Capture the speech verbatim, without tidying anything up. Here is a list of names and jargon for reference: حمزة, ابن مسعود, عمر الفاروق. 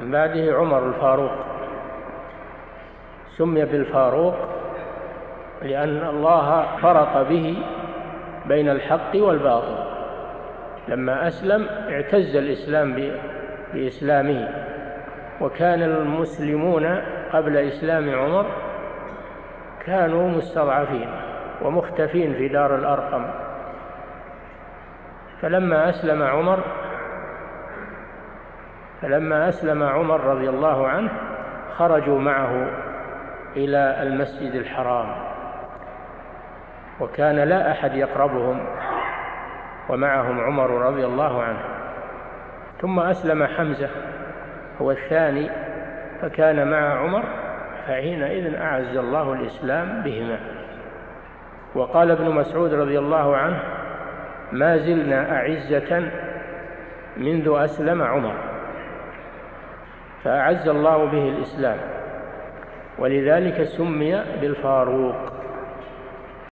من بعده عمر الفاروق، سمي بالفاروق لأن الله فرق به بين الحق والباطل، لما أسلم اعتز الإسلام بإسلامه. وكان المسلمون قبل إسلام عمر كانوا مستضعفين ومختفين في دار الأرقم، فلما أسلم عمر فلما أسلم عمر رضي الله عنه خرجوا معه إلى المسجد الحرام، وكان لا أحد يقربهم ومعهم عمر رضي الله عنه. ثم أسلم حمزة هو الثاني فكان مع عمر، فحينئذ أعز الله الإسلام بهما. وقال ابن مسعود رضي الله عنه: ما زلنا أعزة منذ أسلم عمر، فأعز الله به الإسلام، ولذلك سمي بالفاروق.